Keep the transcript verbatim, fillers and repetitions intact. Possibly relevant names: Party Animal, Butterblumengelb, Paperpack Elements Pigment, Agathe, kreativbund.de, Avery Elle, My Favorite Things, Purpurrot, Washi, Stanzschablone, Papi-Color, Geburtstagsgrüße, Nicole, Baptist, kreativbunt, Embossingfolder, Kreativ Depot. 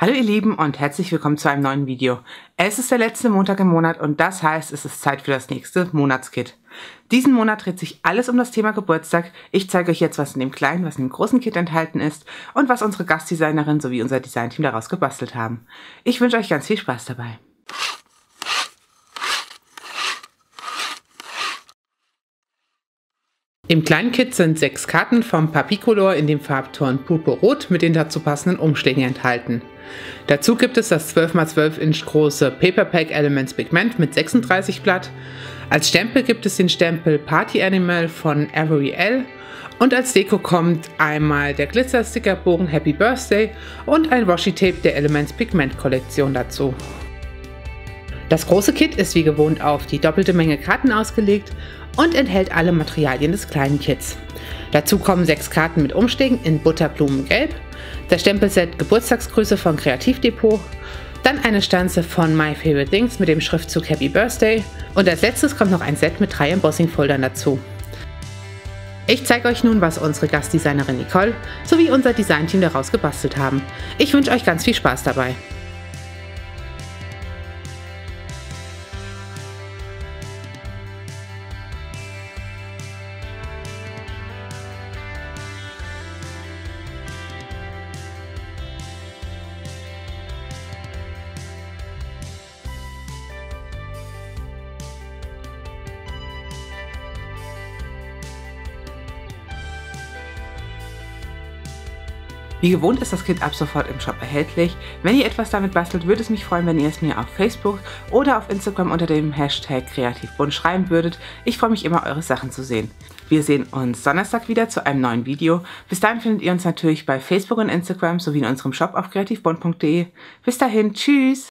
Hallo ihr Lieben und herzlich willkommen zu einem neuen Video. Es ist der letzte Montag im Monat und das heißt, es ist Zeit für das nächste Monatskit. Diesen Monat dreht sich alles um das Thema Geburtstag. Ich zeige euch jetzt, was in dem kleinen, was in dem großen Kit enthalten ist und was unsere Gastdesignerin sowie unser Designteam daraus gebastelt haben. Ich wünsche euch ganz viel Spaß dabei. Im kleinen Kit sind sechs Karten vom Papi-Color in dem Farbton Purpurrot mit den dazu passenden Umschlägen enthalten. Dazu gibt es das zwölf mal zwölf Inch große Paperpack Elements Pigment mit sechsunddreißig Blatt. Als Stempel gibt es den Stempel Party Animal von Avery Elle. Und als Deko kommt einmal der Glitzersticker-Bogen Happy Birthday und ein Washi-Tape der Elements Pigment Kollektion dazu. Das große Kit ist wie gewohnt auf die doppelte Menge Karten ausgelegt und enthält alle Materialien des kleinen Kits. Dazu kommen sechs Karten mit Umschlägen in Butterblumengelb, das Stempelset Geburtstagsgrüße von Kreativ Depot, dann eine Stanze von My Favorite Things mit dem Schriftzug Happy Birthday und als letztes kommt noch ein Set mit drei Embossing-Foldern dazu. Ich zeige euch nun, was unsere Gastdesignerin Nicole sowie unser Designteam daraus gebastelt haben. Ich wünsche euch ganz viel Spaß dabei. Wie gewohnt ist das Kit ab sofort im Shop erhältlich. Wenn ihr etwas damit bastelt, würde es mich freuen, wenn ihr es mir auf Facebook oder auf Instagram unter dem Hashtag kreativbund schreiben würdet. Ich freue mich immer, eure Sachen zu sehen. Wir sehen uns Donnerstag wieder zu einem neuen Video. Bis dahin findet ihr uns natürlich bei Facebook und Instagram sowie in unserem Shop auf kreativbund punkt de. Bis dahin, tschüss!